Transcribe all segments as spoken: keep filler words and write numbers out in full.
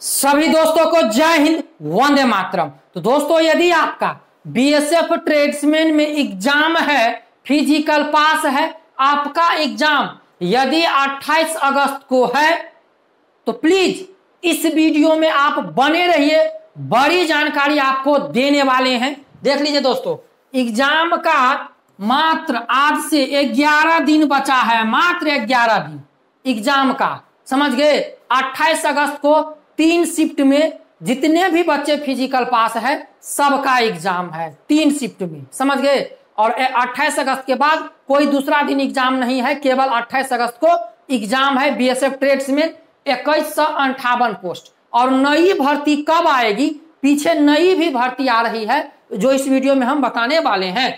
सभी दोस्तों को जय हिंद, वंदे मातरम। तो दोस्तों, यदि आपका बीएसएफ ट्रेड्समैन में एग्जाम है, फिजिकल पास है, आपका एग्जाम यदि अट्ठाईस अगस्त को है तो प्लीज इस वीडियो में आप बने रहिए, बड़ी जानकारी आपको देने वाले हैं। देख लीजिए दोस्तों, एग्जाम का मात्र आज से ग्यारह दिन बचा है, मात्र ग्यारह दिन एग्जाम का, समझ गए। अट्ठाईस अगस्त को तीन शिफ्ट में जितने भी बच्चे फिजिकल पास है सबका एग्जाम है, तीन शिफ्ट में, समझ गए। और अट्ठाईस अगस्त के बाद कोई दूसरा दिन एग्जाम नहीं है, केवल अट्ठाईस अगस्त को एग्जाम है बीएसएफ ट्रेड्समैन इक्कीस सौ अंठावन पोस्ट। और नई भर्ती कब आएगी, पीछे नई भी भर्ती आ रही है जो इस वीडियो में हम बताने वाले हैं।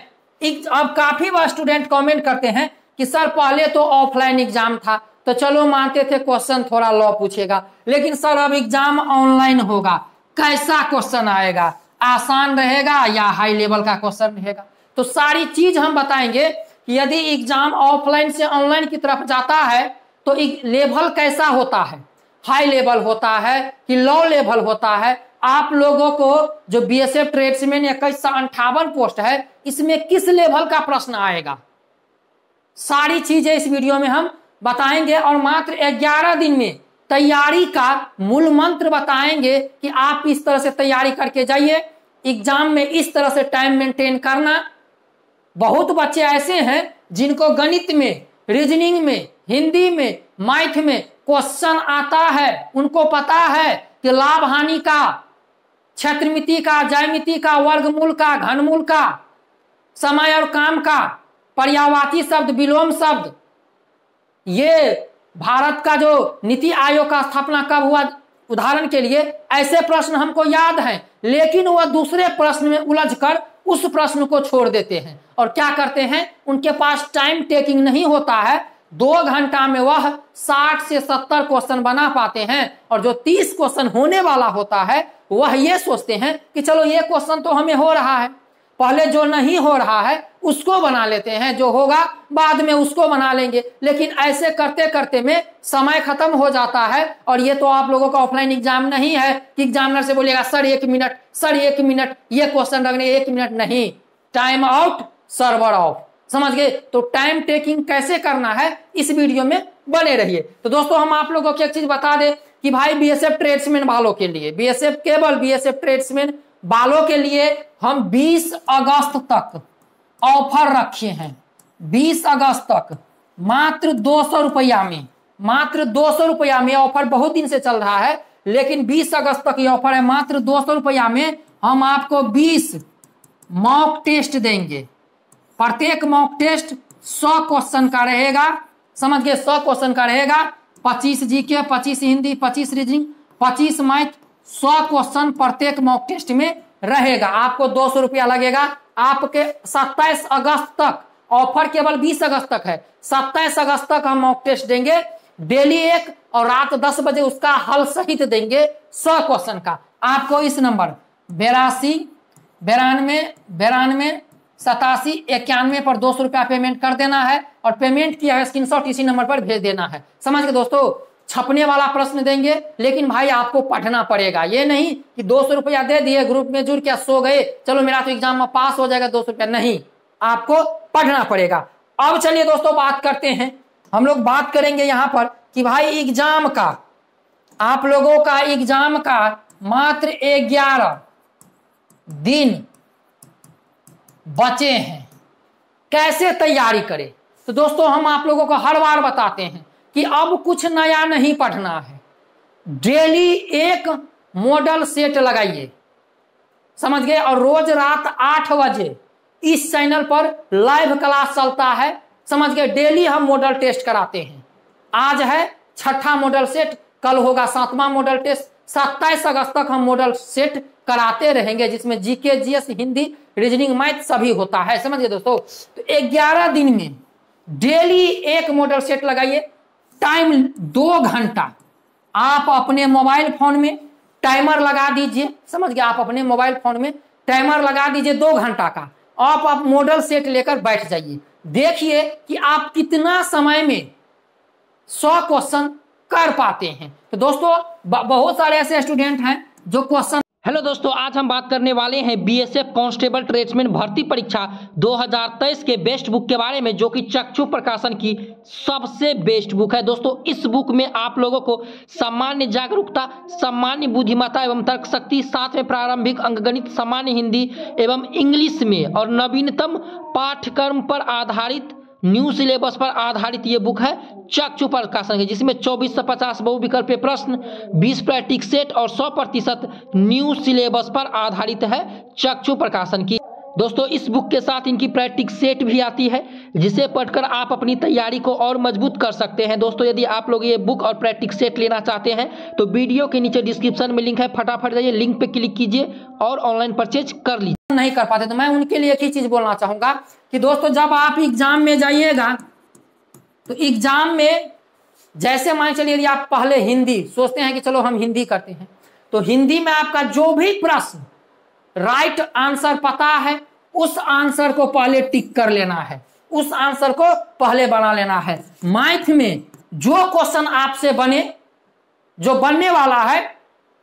अब काफी बार स्टूडेंट कमेंट करते हैं कि सर पहले तो ऑफलाइन एग्जाम था तो चलो मानते थे क्वेश्चन थोड़ा लॉ पूछेगा, लेकिन सर अब एग्जाम ऑनलाइन होगा, कैसा क्वेश्चन आएगा, आसान रहेगा या हाई लेवल का क्वेश्चन रहेगा। तो सारी चीज हम बताएंगे कि यदि एग्जाम ऑफलाइन से ऑनलाइन की तरफ जाता है तो लेवल कैसा होता है, हाई लेवल होता है कि लो लेवल होता है। आप लोगों को जो बीएसएफ ट्रेड्समैन इक्कीस सौ अंठावन पोस्ट है इसमें किस लेवल का प्रश्न आएगा, सारी चीजें इस वीडियो में हम बताएंगे। और मात्र ग्यारह दिन में तैयारी का मूल मंत्र बताएंगे कि आप इस तरह से तैयारी करके जाइए, एग्जाम में इस तरह से टाइम मेंटेन करना। बहुत बच्चे ऐसे हैं जिनको गणित में, रीजनिंग में, हिंदी में, मैथ में क्वेश्चन आता है, उनको पता है कि लाभ हानि का, क्षेत्रमिति का, ज्यामिति का, वर्गमूल का, घनमूल का, समय और काम का, पर्यायवाची शब्द, विलोम शब्द। ये भारत का जो नीति आयोग का स्थापना कब हुआ, उदाहरण के लिए, ऐसे प्रश्न हमको याद हैं, लेकिन वह दूसरे प्रश्न में उलझकर उस प्रश्न को छोड़ देते हैं। और क्या करते हैं, उनके पास टाइम टेकिंग नहीं होता है, दो घंटा में वह साठ से सत्तर क्वेश्चन बना पाते हैं। और जो तीस क्वेश्चन होने वाला होता है वह ये सोचते हैं कि चलो ये क्वेश्चन तो हमें हो रहा है, पहले जो नहीं हो रहा है उसको बना लेते हैं, जो होगा बाद में उसको बना लेंगे। लेकिन ऐसे करते करते में समय खत्म हो जाता है। और ये तो आप लोगों का ऑफलाइन एग्जाम नहीं है कि एग्जामिनर से बोलेगा सर एक मिनट, सर एक मिनट, ये क्वेश्चन रखने एक मिनट, नहीं, टाइम आउट, सर्वर ऑफ, समझ गए। तो टाइम टेकिंग कैसे करना है इस वीडियो में बने रहिए। तो दोस्तों, हम आप लोगों को एक चीज बता दें कि भाई बीएसएफ ट्रेड्समैन वालों के लिए, बीएसएफ केवल बीएसएफ ट्रेड्समैन वालों के लिए हम बीस अगस्त तक ऑफर रखे हैं। बीस अगस्त तक मात्र दो सौ रुपया में, मात्र दो सौ रुपया में, ऑफर बहुत दिन से चल रहा है, लेकिन बीस अगस्त तक ये ऑफर है। मात्र दो सौ रुपया में हम आपको बीस मॉक टेस्ट देंगे। प्रत्येक मॉक टेस्ट सौ क्वेश्चन का रहेगा, समझ गए, सौ क्वेश्चन का रहेगा। पच्चीस जीके, पच्चीस हिंदी, पच्चीस रीजनिंग, पच्चीस मैथ, सौ क्वेश्चन प्रत्येक मॉक टेस्ट में रहेगा। आपको दो सौ रुपया लगेगा। आपके सत्ताईस अगस्त तक ऑफर, केवल बीस अगस्त तक है, सत्ताईस अगस्त तक हम मॉक टेस्ट देंगे, डेली एक, और रात दस बजे उसका हल सहित देंगे, सौ क्वेश्चन का। आपको इस नंबर बेरासी, बेरानवे, बेरानवे, सतासी, इक्यानवे पर दो सौ रुपया पेमेंट कर देना है। और पेमेंट किया है स्क्रीनशॉट इसी नंबर पर भेज देना है, समझ गए दोस्तों। छपने वाला प्रश्न देंगे, लेकिन भाई आपको पढ़ना पड़ेगा। ये नहीं कि दो सौ रुपया दे दिए, ग्रुप में जुड़ के सो गए, चलो मेरा तो एग्जाम में पास हो जाएगा, दो सौ रुपया नहीं, आपको पढ़ना पड़ेगा। अब चलिए दोस्तों, बात करते हैं, हम लोग बात करेंगे यहाँ पर कि भाई एग्जाम का, आप लोगों का एग्जाम का मात्र ग्यारह दिन बचे हैं, कैसे तैयारी करें। तो दोस्तों, हम आप लोगों को हर बार बताते हैं कि अब कुछ नया नहीं पढ़ना है, डेली एक मॉडल सेट लगाइए, समझ गए। और रोज रात आठ बजे इस चैनल पर लाइव क्लास चलता है, समझ गए। डेली हम मॉडल टेस्ट कराते हैं। आज है छठा मॉडल सेट, कल होगा सातवां मॉडल टेस्ट। सत्ताईस अगस्त तक हम मॉडल सेट कराते रहेंगे, जिसमें GK, GS, Hindi, reasoning, math सभी होता है, समझिए दोस्तों। तो ग्यारह दिन में डेली एक मॉडल सेट लगाइए। टाइम दो घंटा आप अपने मोबाइल फोन में टाइमर लगा दीजिए, समझ गए। आप अपने मोबाइल फोन में टाइमर लगा दीजिए दो घंटा का। आप आप मॉडल सेट लेकर बैठ जाइए, देखिए कि आप कितना समय में सौ क्वेश्चन कर पाते हैं। तो दोस्तों बहुत सारे ऐसे स्टूडेंट हैं जो क्वेश्चन। हेलो दोस्तों, आज हम बात करने वाले हैं बीएसएफ कांस्टेबल ट्रेड्समैन भर्ती परीक्षा दो हज़ार तेईस के बेस्ट बुक के बारे में, जो कि चक्षु प्रकाशन की सबसे बेस्ट बुक है। दोस्तों इस बुक में आप लोगों को सामान्य जागरूकता, सामान्य बुद्धिमत्ता एवं तर्क शक्ति, साथ में प्रारंभिक अंकगणित, सामान्य हिंदी एवं इंग्लिश में और नवीनतम पाठ्यक्रम पर आधारित न्यू सिलेबस पर आधारित ये बुक है चक्षु प्रकाशन की, जिसमें चौबीस से पचास बहुविकल्पीय प्रश्न, बीस प्रैक्टिस सेट और सौ प्रतिशत न्यू सिलेबस पर आधारित है चक्षु प्रकाशन की। दोस्तों इस बुक के साथ इनकी प्रैक्टिस सेट भी आती है, जिसे पढ़कर आप अपनी तैयारी को और मजबूत कर सकते हैं। दोस्तों यदि आप लोग ये बुक और प्रैक्टिस सेट लेना चाहते हैं तो वीडियो के नीचे डिस्क्रिप्शन में लिंक है, फटाफट जाइए लिंक पे क्लिक कीजिए और ऑनलाइन परचेज कर लीजिए। नहीं कर पाते तो मैं उनके लिए एक ही चीज बोलना चाहूंगा कि दोस्तों जब आप एग्जाम में जाइएगा तो एग्जाम में जैसे मान चलिए यदि आप पहले हिंदी सोचते हैं कि चलो हम हिंदी करते हैं, तो हिंदी में आपका जो भी प्रश्न राइट आंसर पता है उस आंसर को पहले टिक कर लेना है, उस आंसर को पहले बना लेना है। मैथ में जो क्वेश्चन आपसे बने, जो बनने वाला है,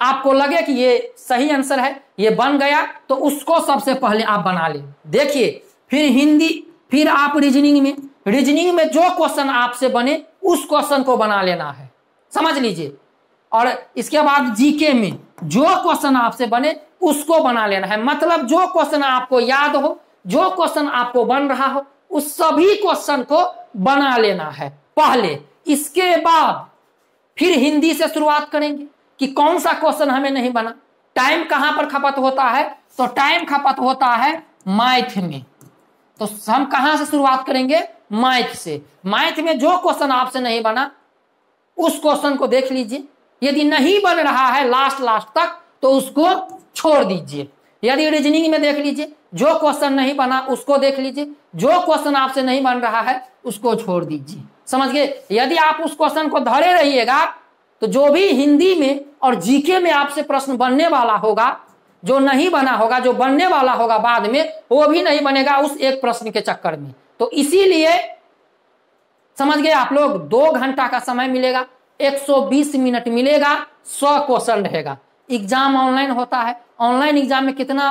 आपको लगे कि ये सही आंसर है, ये बन गया, तो उसको सबसे पहले आप बना लें। देखिए फिर हिंदी, फिर आप रीजनिंग में, रीजनिंग में जो क्वेश्चन आपसे बने उस क्वेश्चन को बना लेना है, समझ लीजिए। और इसके बाद जीके में जो क्वेश्चन आपसे बने उसको बना लेना है, मतलब जो क्वेश्चन आपको याद हो, जो क्वेश्चन आपको बन रहा हो, उस सभी क्वेश्चन को बना लेना है पहले। इसके बाद फिर हिंदी से शुरुआत करेंगे कि कौन सा क्वेश्चन हमें नहीं बना। टाइम कहां पर खपत होता है, तो टाइम खपत होता है मैथ में। तो हम कहां से शुरुआत करेंगे? मैथ से। मैथ में जो क्वेश्चन आपसे नहीं बना उस क्वेश्चन को देख लीजिए, यदि नहीं बन रहा है लास्ट लास्ट तक तो उसको छोड़ दीजिए। यदि रीजनिंग में देख लीजिए, जो क्वेश्चन नहीं बना उसको देख लीजिए, जो क्वेश्चन आपसे नहीं बन रहा है उसको छोड़ दीजिए, समझ गए। यदि आप उस क्वेश्चन को धरे रहिएगा तो जो भी हिंदी में और जीके में आपसे प्रश्न बनने वाला होगा, जो नहीं बना होगा, जो बनने वाला होगा बाद में, वो भी नहीं बनेगा उस एक प्रश्न के चक्कर में। तो इसीलिए समझ गए आप लोग, दो घंटा का समय मिलेगा, एक सौ बीस मिनट मिलेगा, सौ क्वेश्चन रहेगा। एग्जाम ऑनलाइन होता है, ऑनलाइन एग्जाम में कितना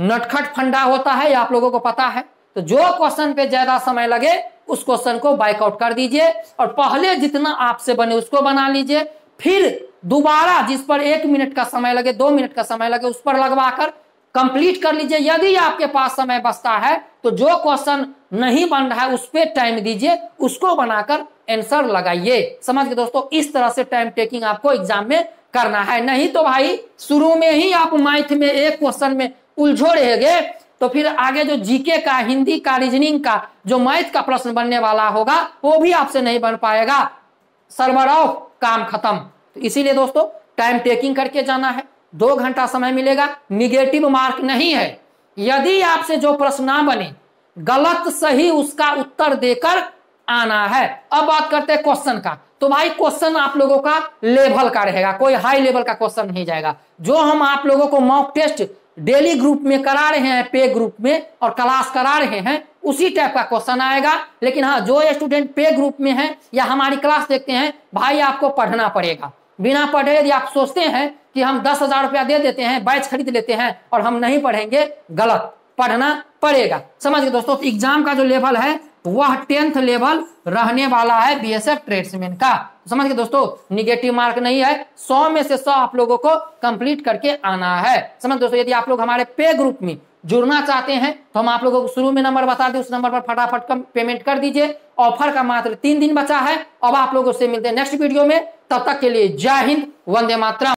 नटखट फंडा होता है आप लोगों को पता है। तो जो क्वेश्चन पे ज्यादा समय लगे उस क्वेश्चन को बाइकआउट कर दीजिए और पहले जितना आपसे बने उसको बना लीजिए। फिर दोबारा जिस पर एक मिनट का समय लगे, दो मिनट का समय लगे, उस पर लगवाकर कंप्लीट कर लीजिए। यदि आपके पास समय बचता है तो जो क्वेश्चन नहीं बन रहा है उस पर टाइम दीजिए, उसको बनाकर आंसर लगाइए, समझ गए दोस्तों। इस तरह से टाइम टेकिंग आपको एग्जाम में करना है, नहीं तो भाई शुरू में ही आप मैथ में एक क्वेश्चन में उलझो रहेंगे तो फिर आगे जो जीके का, हिंदी का, रीजनिंग का, जो मैथ का प्रश्न बनने वाला होगा वो भी आपसे नहीं बन पाएगा, सर्वर ऑफ, काम खत्म। तो इसीलिए दोस्तों टाइम टेकिंग करके जाना है, दो घंटा समय मिलेगा, निगेटिव मार्क नहीं है। यदि आपसे जो प्रश्न ना बने गलत सही उसका उत्तर देकर आना है। अब बात करते हैं क्वेश्चन का, तो भाई क्वेश्चन आप लोगों का लेवल का रहेगा, कोई हाई लेवल का क्वेश्चन नहीं जाएगा। जो हम आप लोगों को मॉक टेस्ट डेली ग्रुप में करा रहे हैं, पे ग्रुप में और क्लास करा रहे हैं, उसी टाइप का क्वेश्चन आएगा। लेकिन हाँ, जो स्टूडेंट पे ग्रुप में है या हमारी क्लास देखते हैं, भाई आपको पढ़ना पड़ेगा। बिना पढ़े यदि आप सोचते हैं कि हम दस हजार रुपया दे देते हैं, बैच खरीद लेते हैं और हम नहीं पढ़ेंगे, गलत, पढ़ना पड़ेगा, समझ गए दोस्तों। एग्जाम का जो लेवल है वह टेंथ लेवल रहने वाला है बीएसएफ ट्रेड्समैन का, समझ गए दोस्तों। निगेटिव मार्क नहीं है, सौ में से सौ आप लोगों को कंप्लीट करके आना है, समझ दोस्तों। यदि आप लोग हमारे पे ग्रुप में जुड़ना चाहते हैं तो हम आप लोगों को शुरू में नंबर बता दें, उस नंबर पर फटाफट कम पेमेंट कर दीजिए। ऑफर का मात्र तीन दिन बचा है। अब आप लोगों से मिलते हैं नेक्स्ट वीडियो में, तब तक के लिए जय हिंद, वंदे मातरम।